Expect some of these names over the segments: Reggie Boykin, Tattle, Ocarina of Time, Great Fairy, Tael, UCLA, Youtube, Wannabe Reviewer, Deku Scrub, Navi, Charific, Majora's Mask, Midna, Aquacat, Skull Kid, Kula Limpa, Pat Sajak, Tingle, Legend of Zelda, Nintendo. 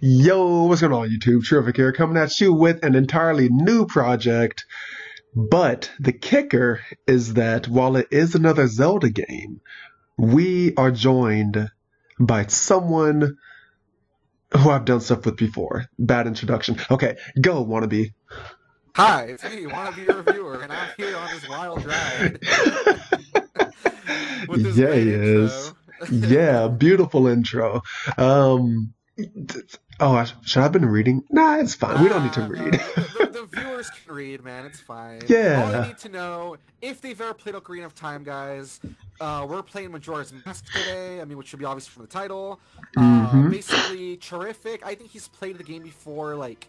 Yo, what's going on YouTube? Charific here, coming at you with an entirely new project. But the kicker is that while it is another Zelda game, we are joined by someone who I've done stuff with before. Bad introduction. Okay, go, Wannabe. Hi, it's me, Wannabe Reviewer, and I'm here on this wild ride. With this intro. Yeah, beautiful intro. Oh, should I have been reading? Nah, it's fine. We don't need to read. The viewers can read, man. It's fine. Yeah. All I need to know, if they've ever played Ocarina of Time, guys, we're playing Majora's Mask today. I mean, which should be obvious from the title. Basically, Charific, I think he's played the game before, like,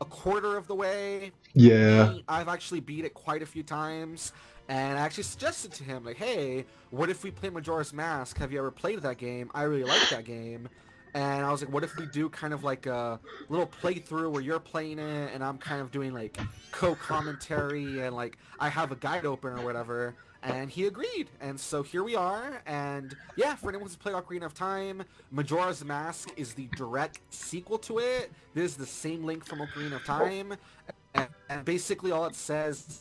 a quarter of the way. Yeah. I've actually beat it quite a few times. And I actually suggested to him, like, hey, what if we play Majora's Mask? Have you ever played that game? I really like that game. And I was like, what if we do kind of like a little playthrough where you're playing it and I'm kind of doing like co-commentary and like I have a guide open or whatever. And he agreed. And so here we are. And yeah, for anyone who's played Ocarina of Time, Majora's Mask is the direct sequel to it. This is the same link from Ocarina of Time. And basically all it says is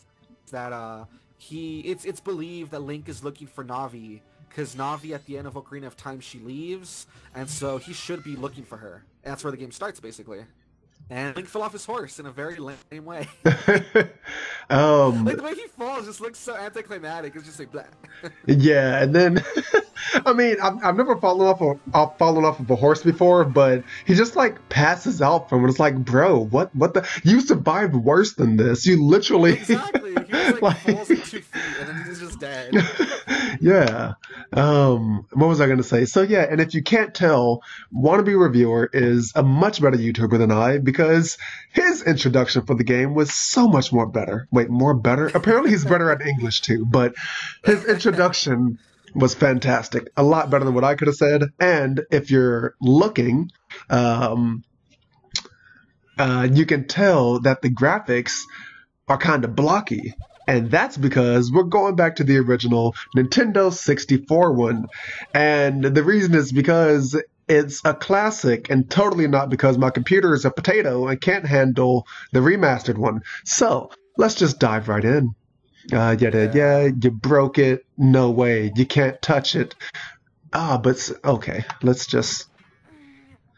that... It's believed that Link is looking for Navi, because Navi at the end of Ocarina of Time, she leaves, and so he should be looking for her. And that's where the game starts, basically. And Link fell off his horse in a very lame way. Like, the way he falls just looks so anticlimactic. It's just like, blah. Yeah, and then, I mean, I've never fallen off of a horse before, but he just, like, passes out from it. It's like, bro, what the? You survived worse than this. You literally. Exactly. He just, like, falls in 2 feet, and then he's just dead. Yeah. What was I going to say? So, yeah, and if you can't tell, Wannabe Reviewer is a much better YouTuber than I, because his introduction for the game was so much more better. Wait, more better? Apparently he's better at English too, but his introduction was fantastic. A lot better than what I could have said. And if you're looking, you can tell that the graphics are kind of blocky. And that's because we're going back to the original Nintendo 64 one. And the reason is because it's a classic, and totally not because my computer is a potato and can't handle the remastered one. So let's just dive right in. Yeah, you broke it. No way. You can't touch it. But okay, let's just...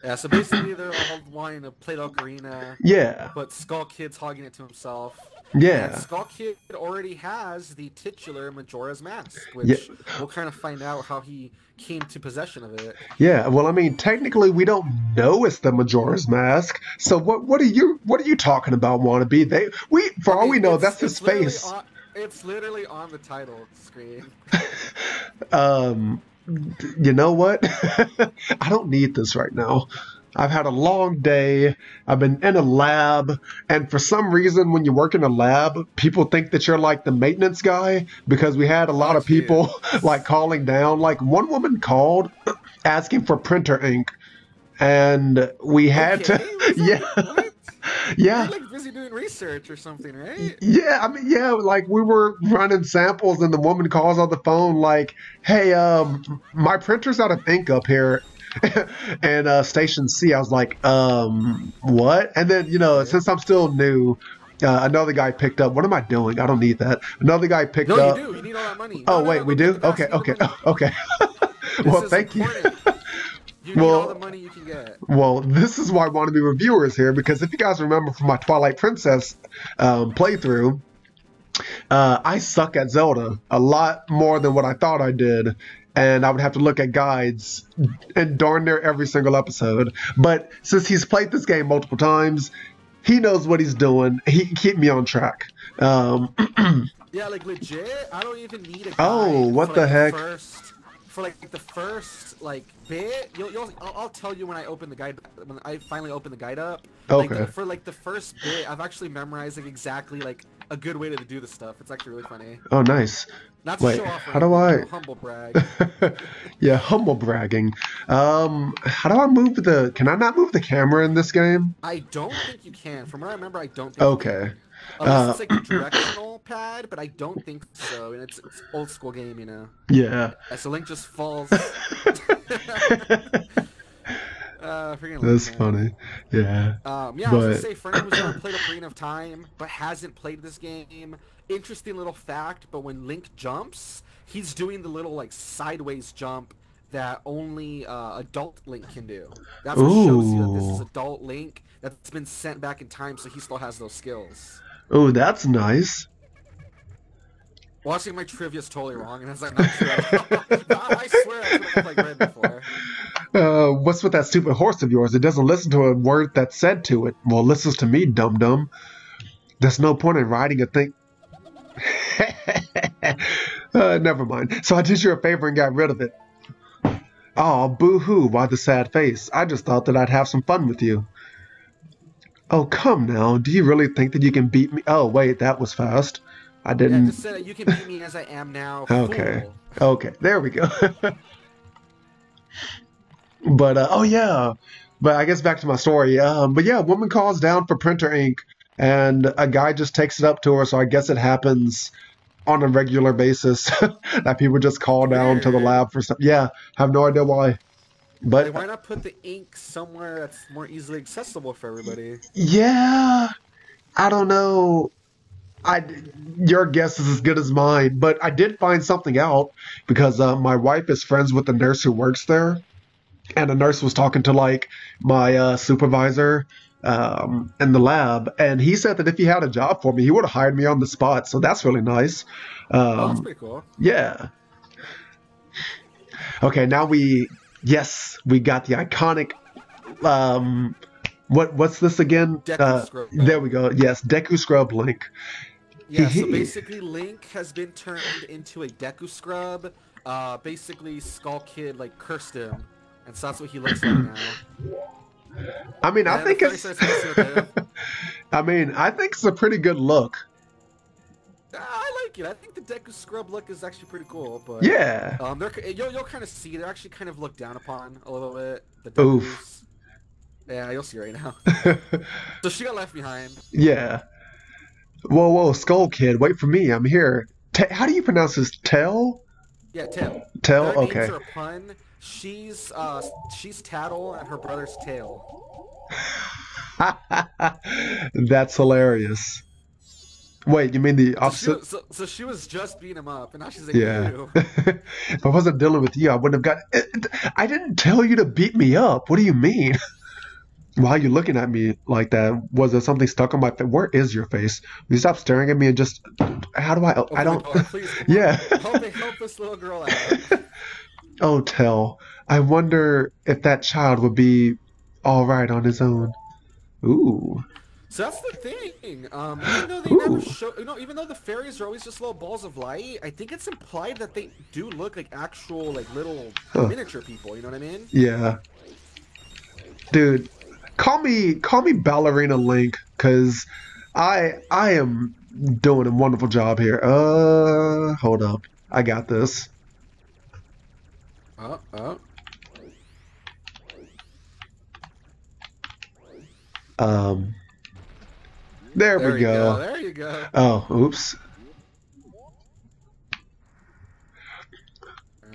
Yeah, so basically they're all wanting to play Ocarina. Yeah. But Skull Kid's hogging it to himself. Yeah. And Skull Kid already has the titular Majora's Mask, which we'll kind of find out how he came to possession of it. Yeah, well, I mean, technically we don't know it's the Majora's Mask. So what are you talking about, Wannabe? I mean, for all we know, that's his face. It's literally on the title screen. You know what? I don't need this right now. I've had a long day. I've been in a lab. And for some reason, when you work in a lab, people think that you're like the maintenance guy, because we had a lot of people like calling down. Like one woman called asking for printer ink. And we had to... Yeah. Yeah, you're like busy doing research or something, right? Yeah, I mean, yeah, like we were running samples, and the woman calls on the phone, like, "Hey, my printer's out of ink up here," and station C. I was like, what?" And then, you know, since I'm still new, another guy picked up. What am I doing? I don't need that. Another guy picked up. No, you do. You need all that money. Oh, wait, we do? Okay. Well, thank you. You need all the money you can get. Well, this is why Wannabe Reviewer is here, because if you guys remember from my Twilight Princess playthrough, I suck at Zelda a lot more than what I thought I did, and I would have to look at guides and darn near every single episode. But since he's played this game multiple times, he knows what he's doing. He can keep me on track. Yeah, like legit, I don't even need a guide. Oh, what the heck? For like the first like bit, I'll tell you when I open the guide, when I finally open the guide up. Okay. Like, for like the first bit, I've actually memorized like exactly like a good way to do the stuff. It's actually really funny. Oh, nice. Not to show off. How do I humble brag? Yeah, humble bragging. How do I move the? Can I not move the camera in this game? I don't think you can. From what I remember, I don't think. Okay. You can. Unless it's like a directional pad, but I don't think so, and it's old school game, you know. Yeah. So Link just falls. Freaking that's Link, funny. Yeah. Yeah, but... I was gonna say, Frank who's never played Ocarina of Time, but hasn't played this game. Interesting little fact, but when Link jumps, he's doing the little, like, sideways jump that only adult Link can do. That's what shows you that this is adult Link that's been sent back in time, so he still has those skills. Oh, that's nice. Watching my trivia's totally wrong, and I was like, not sure. I swear I could've, like, read before. What's with that stupid horse of yours? It doesn't listen to a word that's said to it. Well, it listens to me, dum-dum. There's no point in riding a thing. Never mind. So I did you a favor and got rid of it. Aw, boo-hoo, why the sad face? I just thought that I'd have some fun with you. Oh, come now. Do you really think that you can beat me? Oh, wait, that was fast. I didn't... Yeah, just said you can beat me as I am now. Okay. Fool. Okay, there we go. But, oh yeah. But I guess back to my story. But yeah, a woman calls down for printer ink, and a guy just takes it up to her, so I guess it happens... on a regular basis, that people just call down to the lab for stuff. Yeah, have no idea why. But like, why not put the ink somewhere that's more easily accessible for everybody? Yeah, I don't know. Your guess is as good as mine. But I did find something out because my wife is friends with the nurse who works there, and the nurse was talking to like my supervisor. In the lab, and he said that if he had a job for me, he would have hired me on the spot, so that's really nice. Oh, that's pretty cool. Yeah. Okay, now we got the iconic, what's this again? Deku Scrub. There we go, yes, Deku Scrub Link. Yeah, so basically Link has been turned into a Deku Scrub, basically Skull Kid, like, cursed him, and so that's what he looks like now. I mean, yeah, I think it's. I mean, I think it's a pretty good look. I like it. I think the Deku Scrub look is actually pretty cool. But yeah, you'll kind of see they're actually kind of looked down upon a little bit. The Dekus. Oof. Yeah, you'll see right now. So she got left behind. Yeah. Whoa, whoa, Skull Kid, wait for me. I'm here. How do you pronounce this? Tael? Yeah, Tael. Tael. Okay. Names are a pun. She's Tattle and her brother's Tael. That's hilarious. Wait, you mean the opposite? So she was just beating him up, and now she's like, yeah. You. If I wasn't dealing with you, I wouldn't have got... I didn't tell you to beat me up. What do you mean? Why are you looking at me like that? Was there something stuck on my face? Where is your face? You stop staring at me and just... How do I... Oh, I don't... God, please, yeah. help this little girl out. Oh, Tael, I wonder if that child would be all right on his own. Ooh. So that's the thing. Even though they never show, you know, even though the fairies are always just little balls of light, I think it's implied that they do look like actual, like, little miniature people. You know what I mean? Yeah. Dude, call me Ballerina Link, cause I am doing a wonderful job here. Hold up, I got this. There we go. There you go. Oh, oops.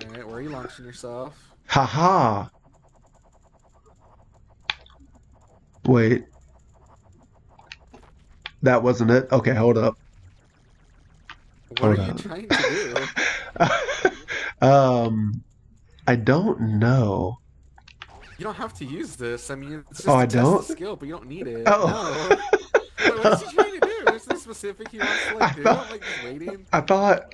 Alright, where are you launching yourself? Haha. Wait. That wasn't it? Okay, hold up. What are you trying to do? I don't know. You don't have to use this. I mean, it's just a test skill, but you don't need it. Oh. No. But what's he trying to do? There's something specific he wants to, like, do. Thought, like, just waiting. I thought...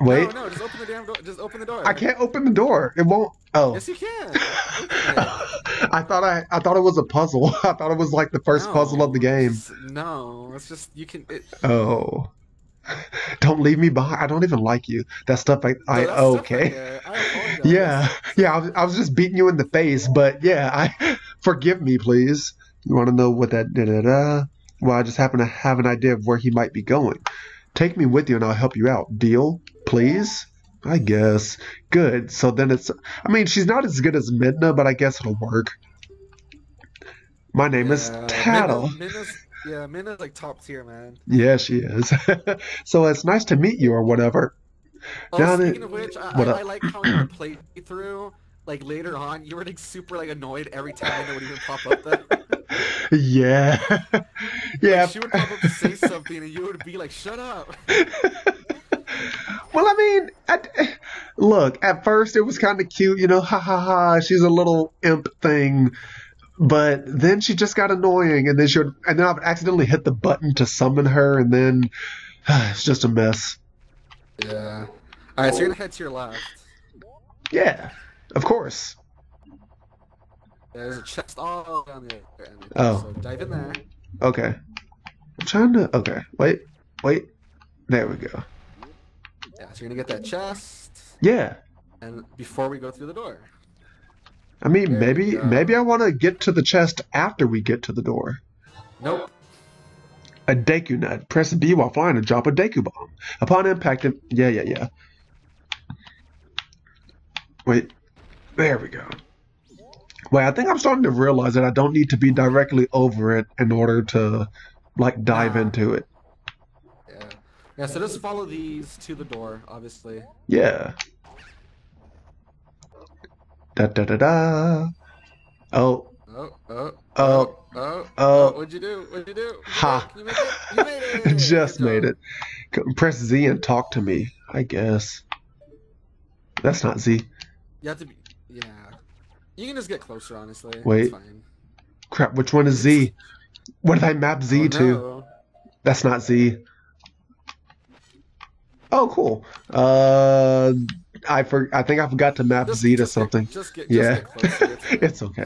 Wait. No, just open the damn door. Just open the door. I can't open the door. It won't... Oh. Yes, you can. Open it. I thought it was a puzzle. I thought it was, like, the first puzzle of the game. No, it's just... You can... Oh. Don't leave me behind. I don't even like you. That stuff okay. Yeah. I was just beating you in the face, but yeah. Forgive me, please. You want to know what that da-da-da? Well, I just happen to have an idea of where he might be going. Take me with you, and I'll help you out. Deal, please. I guess. Good. So then it's. I mean, she's not as good as Midna, but I guess it'll work. My name is Tattle. Yeah, Midna's like top tier, man. Yeah, she is. So it's nice to meet you or whatever. Oh, speaking of which, I like how in the playthrough, like later on, you were like super like annoyed every time it would even pop up though. Yeah. Yeah. Like, she would pop up to say something, and you would be like, "Shut up." Well, I mean, look, at first it was kind of cute, you know, ha ha ha, she's a little imp thing. But then she just got annoying, and then she would, and then I would accidentally hit the button to summon her, and then it's just a mess. Yeah. All right, so you're gonna head to your left. Yeah, of course. There's a chest all down there. Oh. So dive in there. Okay. I'm trying to. Okay. Wait. Wait. There we go. Yeah, so you're gonna get that chest. Yeah. And before we go through the door. I mean, there maybe I want to get to the chest after we get to the door. Nope. A Deku nut. Press B while flying to drop a Deku bomb. Upon impact, yeah. Wait, there we go. Wait, I think I'm starting to realize that I don't need to be directly over it in order to, like, dive into it. Yeah. Yeah. So just follow these to the door, obviously. Yeah. Da da da da. Oh. Oh. What'd you do? Ha. You made it. Just made it. Press Z and talk to me, I guess. That's not Z. You have to be. Yeah. You can just get closer, honestly. Wait. It's fine. Crap, which one is Z? What did I map Z to? That's not Z. Oh, cool. I think I forgot to map Z to something. Just get closer. It's okay.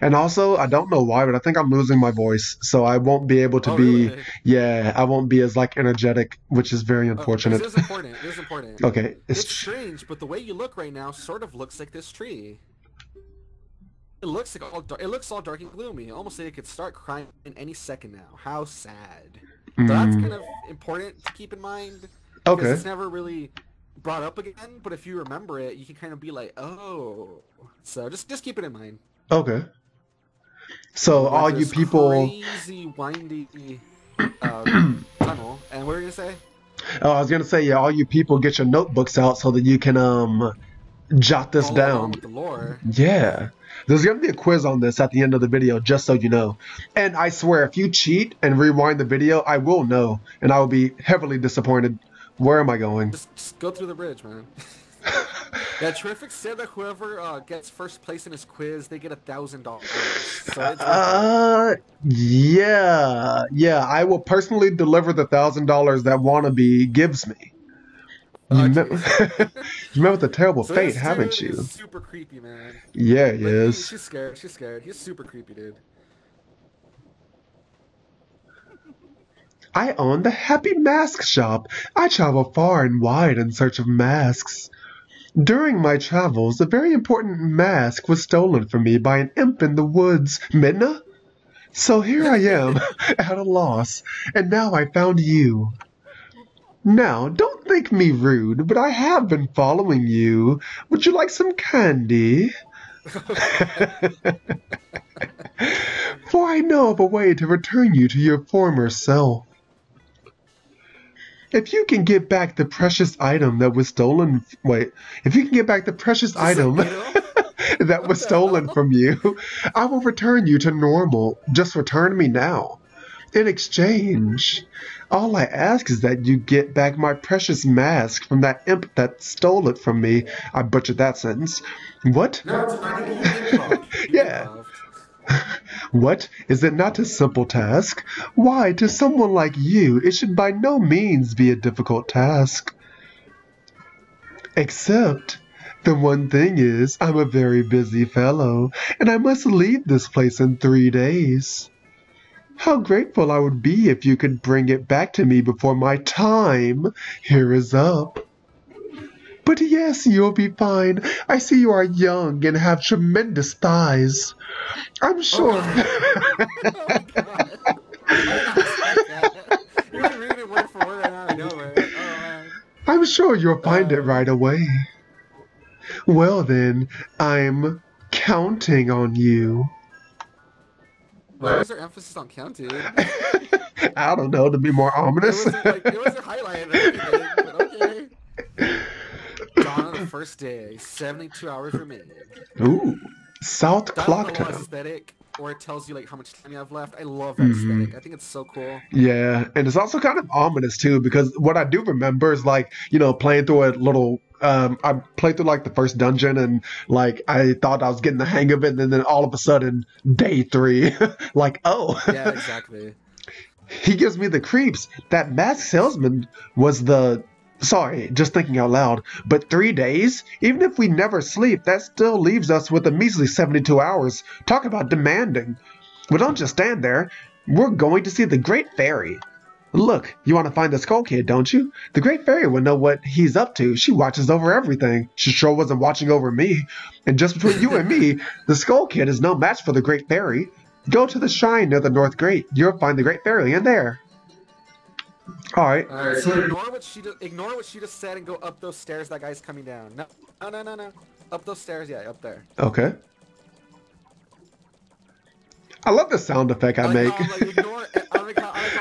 And also, I don't know why, but I think I'm losing my voice, so I won't be able to be. Really? Yeah, I won't be as like energetic, which is very unfortunate. This is important. This is important. Okay. It's strange, but the way you look right now sort of looks like this tree. It looks like it looks all dark and gloomy. Almost like it could start crying in any second now. How sad. So that's kind of important to keep in mind. Okay. Because it's never really brought up again, but if you remember it, you can kind of be like, oh. So just keep it in mind. Okay. So all you people. Crazy windy tunnel. And what were you gonna say? Oh, I was gonna say, yeah, all you people get your notebooks out so that you can jot this down. With the lore. Yeah. There's going to be a quiz on this at the end of the video, just so you know. And I swear, if you cheat and rewind the video, I will know. And I will be heavily disappointed. Where am I going? Just go through the bridge, man. Yeah, Charific said that whoever gets first place in his quiz, they get $1,000. So yeah. I will personally deliver the $1,000 that Wannabe gives me. You met with a terrible fate, haven't you? He's super creepy, man. Yeah, he is. She's scared. She's scared. He's super creepy, dude. I own the Happy Mask Shop. I travel far and wide in search of masks. During my travels, a very important mask was stolen from me by an imp in the woods. Midna? So here I am, at a loss, and now I found you. Now, don't think me rude, but I have been following you. Would you like some candy? For I know of a way to return you to your former self. If you can get back the precious item that was stolen... Wait. If you can get back the precious item that was stolen from you, I will return you to normal. Just return me now. In exchange, all I ask is that you get back my precious mask from that imp that stole it from me. I butchered that sentence. What? No, it's not. Yeah. What? Is it not a simple task? Why, to someone like you, it should by no means be a difficult task. Except, the one thing is, I'm a very busy fellow, and I must leave this place in 3 days. How grateful I would be if you could bring it back to me before my time here is up. But yes, you'll be fine. I see you are young and have tremendous thighs. I'm sure... Oh, God. You can read it word for word and I know it. I'm sure you'll find it right away. Well then, I'm counting on you. Why was there emphasis on counting? I don't know, to be more ominous. It wasn't highlighted or anything, but okay. Dawn of the First day, 72 hours remaining. Ooh, South Clock Time. Aesthetic, or it tells you like how much time you have left. I love that aesthetic. I think it's so cool. Yeah, and it's also kind of ominous too, because what I do remember is like, you know, playing through a little. I played through like the first dungeon and like I thought I was getting the hang of it, and then all of a sudden day 3, like oh yeah, exactly. He gives me the creeps. That mask salesman was the. Sorry, just thinking out loud, but 3 days? Even if we never sleep, that still leaves us with a measly 72 hours. Talk about demanding. We don't just stand there. We're going to see the Great Fairy. Look, you want to find the Skull Kid, don't you? The Great Fairy will know what he's up to. She watches over everything. She sure wasn't watching over me. And just between you and me, the Skull Kid is no match for the Great Fairy. Go to the shrine near the North Gate. You'll find the Great Fairy in there. All right. So ignore what she just said and go up those stairs. That guy's coming down. No. Up those stairs. Yeah, up there. Okay. I love the sound effect I make. No,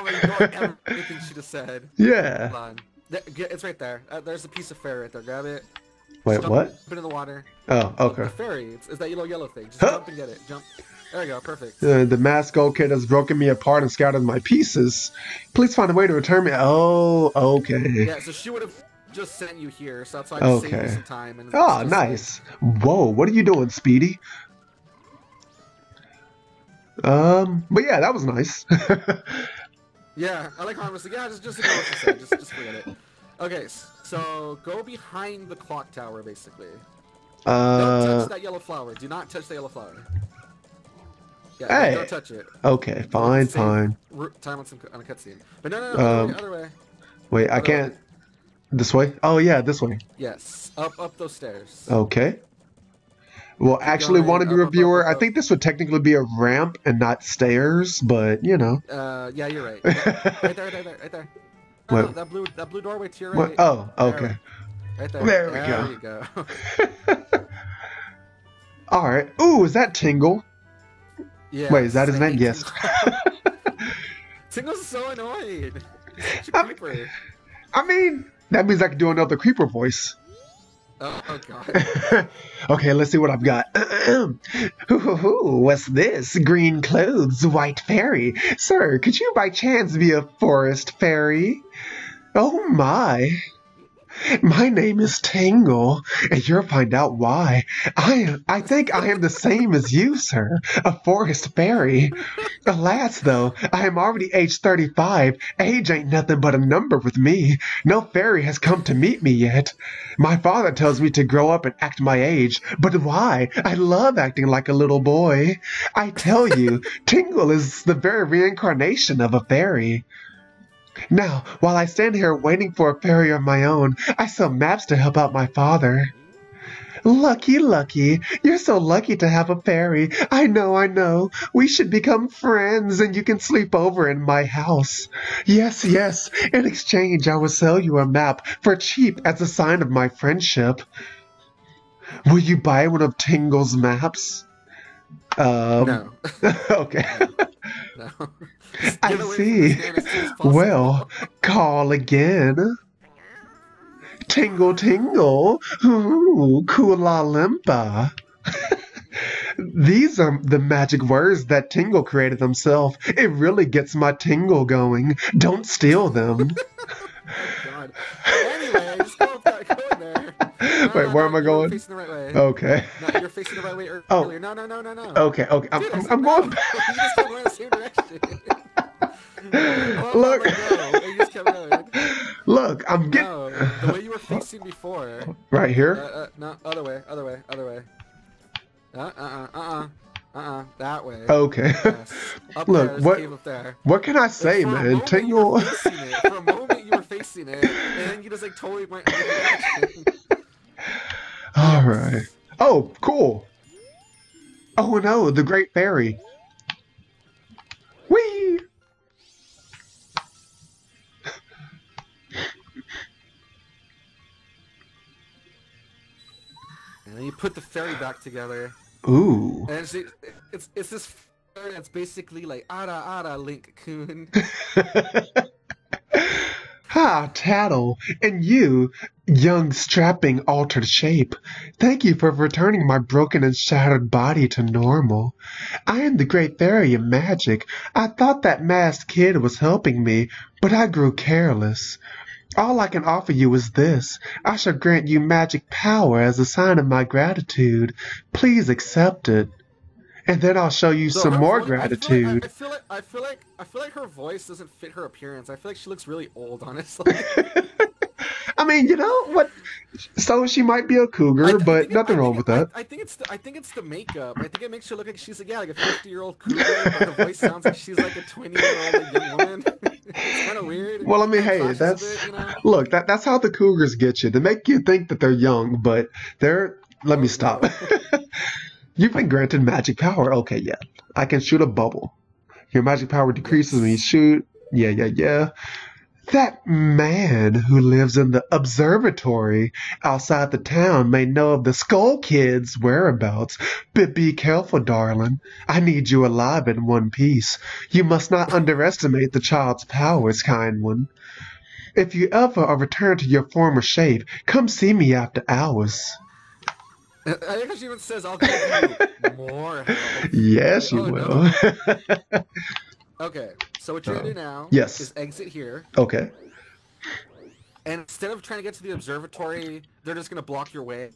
ignore everything she just said. Yeah. Hold on. It's right there. There's a piece of fairy right there. Grab it. Wait, just what? Dump it in the water. Oh, okay. The fairy. It's that little yellow thing. Just jump and get it. Jump. There we go, perfect. The masked Skull Kid has broken me apart and scattered my pieces. Please find a way to return me. Oh, okay. Yeah, so she would have just sent you here, so that's why I saved you some time. And oh, nice. Like... Whoa, what are you doing, Speedy? But yeah, that was nice. Yeah, I like how I was like, yeah, just ignore what she said. Just forget it. Okay, so go behind the clock tower, basically. Don't touch that yellow flower. Do not touch the yellow flower. Yeah, hey. Don't touch it. Okay, fine. Time on a cutscene. But no, other way. Wait, I can't. This way? Oh yeah, this way. Yes, up those stairs. Okay. Well, actually, Wannabe Reviewer, I think this would technically be a ramp and not stairs, but you know. Yeah, you're right. Right there. No, that blue doorway to your right. What? Oh, okay. Right there. There we go. There you go. All right. Ooh, is that Tingle? Yeah, wait, is that his name? Yes. Tingle's so annoying. He's such a creeper. I mean, that means I can do another creeper voice. Oh god. Okay, let's see what I've got. Ooh, what's this? Green clothes, white fairy. Sir, could you by chance be a forest fairy? Oh my. My name is Tingle, and you'll find out why. I think I am the same as you, sir, a forest fairy. Alas, though, I am already age 35. Age ain't nothing but a number with me. No fairy has come to meet me yet. My father tells me to grow up and act my age, but why? I love acting like a little boy. I tell you, Tingle is the very reincarnation of a fairy. Now, while I stand here waiting for a fairy of my own, I sell maps to help out my father. Lucky. You're so lucky to have a fairy. I know. We should become friends, and you can sleep over in my house. Yes. In exchange, I will sell you a map for cheap as a sign of my friendship. Will you buy one of Tingle's maps? No. Okay. No. I see. Well, call again. Tingle. Ooh, Kula Limpa. These are the magic words that Tingle created himself. It really gets my tingle going. Don't steal them. Oh, God. Anyway, just go up that corner. Wait, where am I going? You're facing the right way. Okay. No, you're facing the right way earlier. Oh. No. Okay. I'm going back. You just kept going in the same direction. Look. Look, I'm getting... No, the way you were facing before. Right here? No, other way. That way. Okay. Yes. Up Look, there, what can I say, man? Tingle... For a moment, you were facing it, and then you just, like, totally went... Alright. Oh, cool. Oh no, the Great Fairy. Whee! And then you put the fairy back together. Ooh. And it's this fairy that's basically like, Ada, Link-kun. Ha, Tattle, and you, Young, strapping, altered shape, thank you for returning my broken and shattered body to normal. I am the Great Fairy of Magic. I thought that masked kid was helping me, but I grew careless. All I can offer you is this. I shall grant you magic power as a sign of my gratitude. Please accept it. And then I'll show you some more gratitude. I feel like her voice doesn't fit her appearance. I feel like she looks really old, honestly. I mean, you know what? So she might be a cougar, but nothing wrong with that. I think it's the makeup. I think it makes her look like she's like a 50-year-old cougar, but her voice sounds like she's like a 20-year-old young woman. It's kind of weird. Well, I mean, hey, that's look. That's how the cougars get you. They make you think that they're young, but they're. Let me stop. You've been granted magic power. Okay, yeah, I can shoot a bubble. Your magic power decreases when you shoot. Yeah. That man who lives in the observatory outside the town may know of the Skull Kid's whereabouts, but be careful, darling. I need you alive in one piece. You must not underestimate the child's powers, kind one. If you ever are returned to your former shape, come see me after hours. I think she even says, I'll give you more help. Yes, you will. No. Okay, so what you're going to do now is exit here. Okay. And instead of trying to get to the observatory, they're just going to block your way.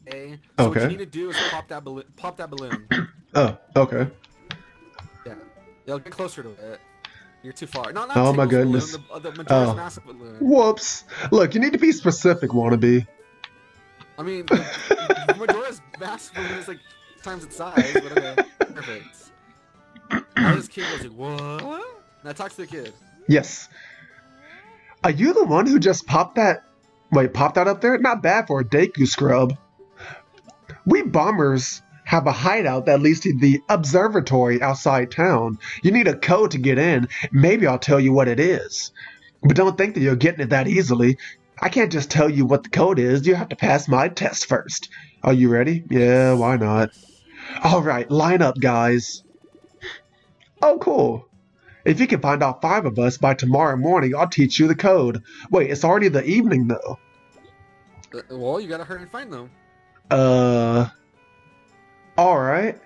So what you need to do is pop that balloon. Oh, okay. Yeah. They'll get closer to it. You're too far. Not oh, my goodness. Balloon, the Majora's Mask balloon. Whoops. Look, you need to be specific, wannabe. I mean, the Majora's Mask balloon is like times its size, but okay, perfect. I was kid was like, what? Now talk to the kid. Yes. Are you the one who just popped that? Wait, popped that up there? Not bad for a Deku Scrub. We bombers have a hideout that leads to the observatory outside town. You need a code to get in. Maybe I'll tell you what it is. But don't think that you're getting it that easily. I can't just tell you what the code is. You have to pass my test first. Are you ready? Yeah, why not? All right, line up, guys. Oh, cool. If you can find all 5 of us by tomorrow morning, I'll teach you the code. Wait, it's already the evening, though. Well, you gotta hurry and find them. Alright.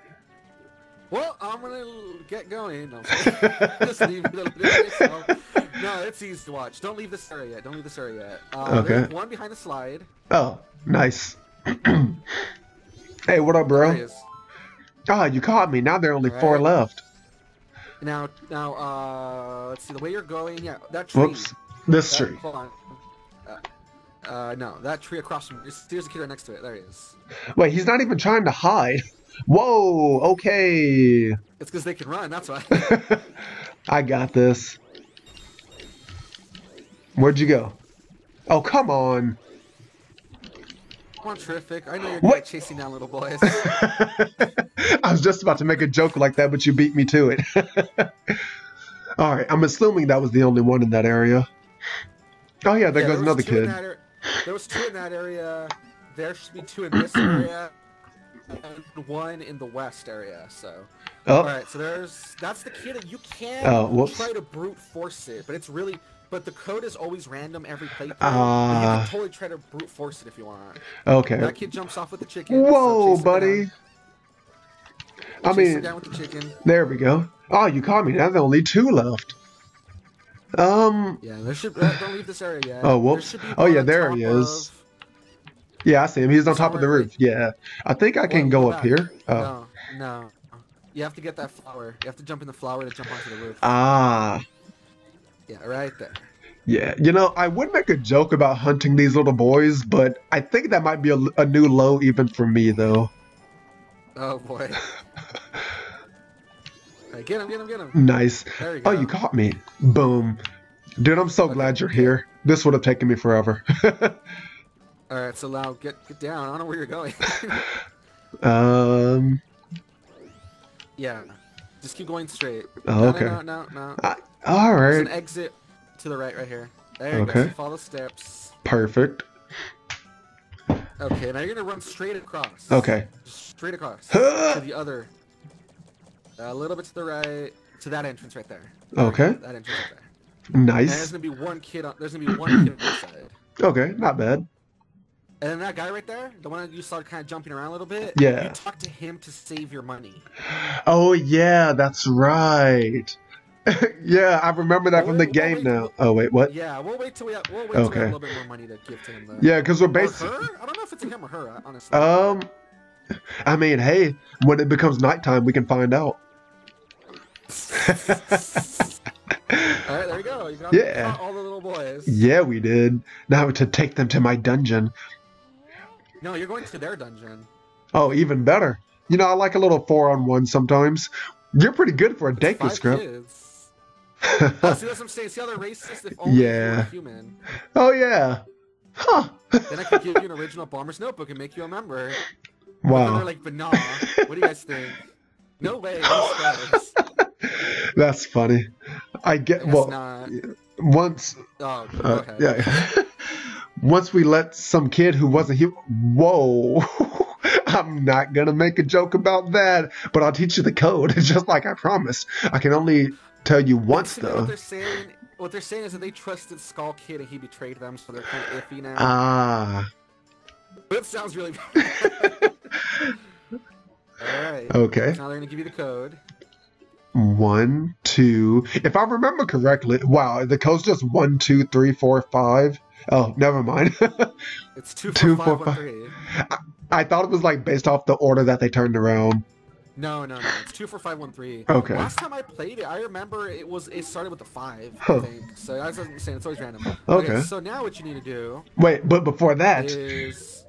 Well, I'm gonna get going. No, just leave the No, it's easy to watch. Don't leave this area yet. Okay. There's one behind the slide. Oh, nice. Hey, what up, bro? Ah, you caught me. Now there are only 4 left. Now, let's see, the way you're going, yeah, that tree. Whoops, this tree. Hold on. No, that tree across from you. There's a kid right next to it. There he is. Wait, he's not even trying to hide. Whoa, okay. It's because they can run, that's why. I got this. Where'd you go? Oh, come on. Come on, Charific. I know you're good at chasing down little boys. I was just about to make a joke like that, but you beat me to it. All right, I'm assuming that was the only one in that area. Oh yeah, there goes another kid. There was 2 in that area. There should be 2 in this area, and 1 in the west area. So, all right, so that's the kid. You can try to brute force it, but it's really. But the code is always random every playthrough. You can totally try to brute force it if you want. Okay. That kid jumps off with the chicken. Whoa, so buddy. I mean, down with the chicken. There we go. Oh, you caught me. Now there's only 2 left. Yeah, there should. Don't leave this area yet. Oh, whoops. Oh, yeah, there he is. Yeah, I see him. He's on top of the roof. Yeah. I think I can go up here. Oh. No. You have to get that flower. You have to jump in the flower to jump onto the roof. Ah. Yeah, right there. Yeah, you know, I would make a joke about hunting these little boys, but I think that might be a new low even for me, though. Oh, boy. Right, get him. Nice. There you go. Oh, you caught me. Boom. Dude, I'm so glad you're here. This would have taken me forever. All right, so now get down. I don't know where you're going. Yeah, just keep going straight. Oh, okay. No. All right. There's an exit to the right here. There you go. So follow the steps. Perfect. Okay, now you're gonna run straight across. Okay. Just straight across to the other. A little bit to the right to that entrance right there. Okay. That entrance right there. Nice. And there's gonna be one kid on this side. Okay, not bad. And then that guy right there, the one that you started kind of jumping around a little bit, yeah, you talked to him to save your money. Oh, yeah, that's right. Yeah, I remember that from the game now. Oh, wait, what? Yeah, we'll wait till we have a little bit more money to give to him. Though. Yeah, because we're basically... Or her? I don't know if it's him or her, honestly. I mean, hey, when it becomes nighttime, we can find out. All right, there you go. You got all the little boys. Yeah, we did. Now to take them to my dungeon. No, you're going to their dungeon. Oh, even better. You know, I like a little 4-on-1 sometimes. You're pretty good for a Deku Scrub. Oh, see, that's what I'm saying. See how they're racist? If only you're human. Oh, yeah. Huh. Then I could give you an original Bomber's Notebook and make you a member. Wow. They're like, but nah. What do you guys think? No way. That's funny. I get once. Oh, okay. Yeah. Once we let some kid who wasn't here. Whoa. I'm not gonna make a joke about that, but I'll teach you the code, just like I promised. I can only tell you once, though. What they're saying is that they trusted Skull Kid and he betrayed them, so they're kind of iffy now. Ah. That sounds really bad. All right. Okay. Now they're gonna give you the code. 1, 2. If I remember correctly, wow, the code's just 1, 2, 3, 4, 5. Oh, never mind. It's 2, 4, 5, 1, 3. I thought it was like based off the order that they turned around. No, no, no. It's 2, 4, 5, 1, 3. Okay. Last time I played it, I remember it was started with a 5. Huh. I think. So that's what I'm saying. It's always random. Okay. So now what you need to do. Wait, but before that,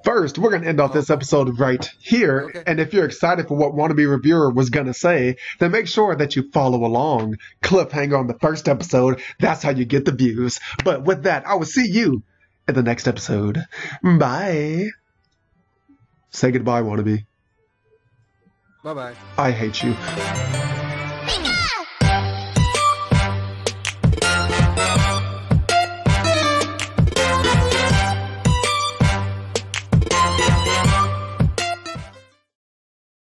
first we're gonna end off this episode right here. Okay. And if you're excited for what Wannabe Reviewer was gonna say, then make sure that you follow along. Cliffhanger on the first episode. That's how you get the views. But with that, I will see you in the next episode. Bye. Say goodbye, Wannabe. Bye-bye. I hate you.